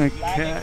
Okay.